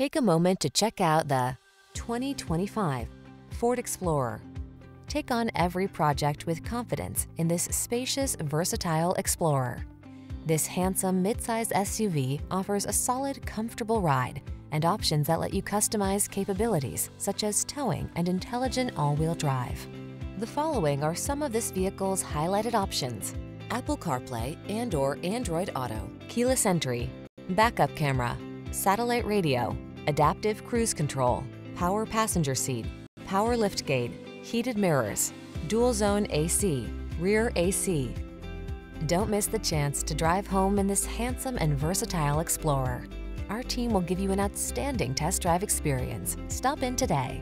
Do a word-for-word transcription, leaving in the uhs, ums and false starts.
Take a moment to check out the twenty twenty-five Ford Explorer. Take on every project with confidence in this spacious, versatile Explorer. This handsome midsize S U V offers a solid, comfortable ride and options that let you customize capabilities such as towing and intelligent all-wheel drive. The following are some of this vehicle's highlighted options: Apple CarPlay and or Android Auto, keyless entry, backup camera, satellite radio, adaptive cruise control, power passenger seat, power liftgate, heated mirrors, dual zone A C, rear A C. Don't miss the chance to drive home in this handsome and versatile Explorer. Our team will give you an outstanding test drive experience. Stop in today.